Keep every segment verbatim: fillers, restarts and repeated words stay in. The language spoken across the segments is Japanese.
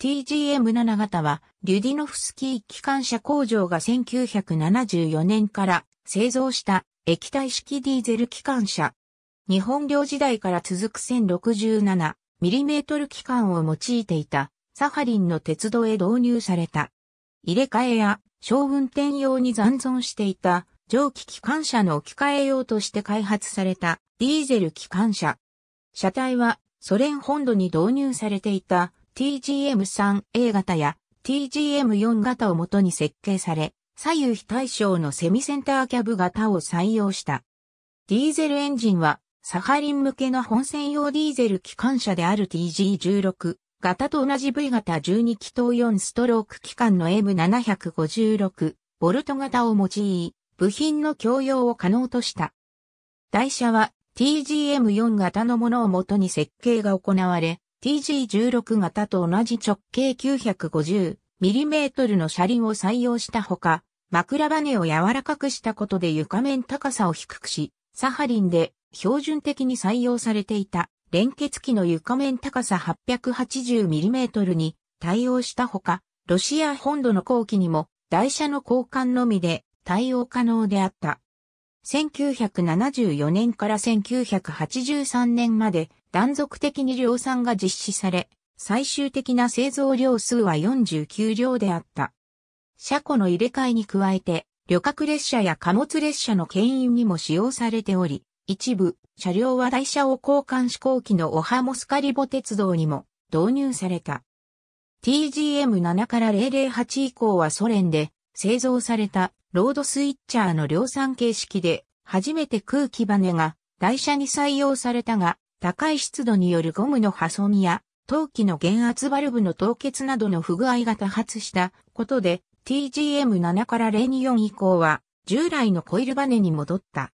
ティージーエムなな 型は、リュディノフスキー機関車工場がせんきゅうひゃくななじゅうよねんから製造した液体式ディーゼル機関車。日本領時代から続く せんろくじゅうななミリメートル 機関を用いていたサハリンの鉄道へ導入された。入れ替えや小運転用に残存していた蒸気機関車の置き換え用として開発されたディーゼル機関車。車体はソ連本土に導入されていたティージーエムスリーエー 型や ティージーエムフォー 型をもとに設計され、左右非対称のセミセンターキャブ型を採用した。ディーゼルエンジンは、サハリン向けの本線用ディーゼル機関車である ティージーじゅうろく 型と同じ ブイ 型じゅうに気筒よんストローク機関の エムななひゃくごじゅうろく ボルト型を用い、部品の共用を可能とした。台車は ティージーエムフォー 型のものをもとに設計が行われ、ティージーじゅうろく 型と同じ直径 きゅうひゃくごじゅうミリメートル の車輪を採用したほか、枕バネを柔らかくしたことで床面高さを低くし、サハリンで標準的に採用されていた連結機の床面高さ はっぴゃくはちじゅうミリメートル に対応したほか、ロシア本土の後期にも台車の交換のみで対応可能であった。せんきゅうひゃくななじゅうよねんからせんきゅうひゃくはちじゅうさんねんまで断続的に量産が実施され、最終的な製造両数はよんじゅうきゅうりょうであった。車庫の入れ替えに加えて、旅客列車や貨物列車の牽引にも使用されており、一部、車両は台車を交換飛行機のオハモスカリボ鉄道にも導入された。ティージーエムなな からゼロゼロはち以降はソ連で製造されたロードスイッチャーの量産形式で、初めて空気バネが台車に採用されたが、高い湿度によるゴムの破損や、冬季の減圧バルブの凍結などの不具合が多発したことで、ティージーエムなな からゼロにじゅうよん以降は、従来のコイルバネに戻った。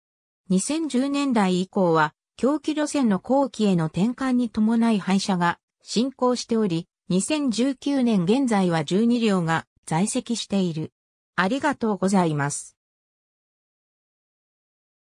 にせんじゅうねんだい以降は、狭軌路線の後期への転換に伴い廃車が進行しており、にせんじゅうきゅうねん現在はじゅうにりょうが在籍している。ありがとうございます。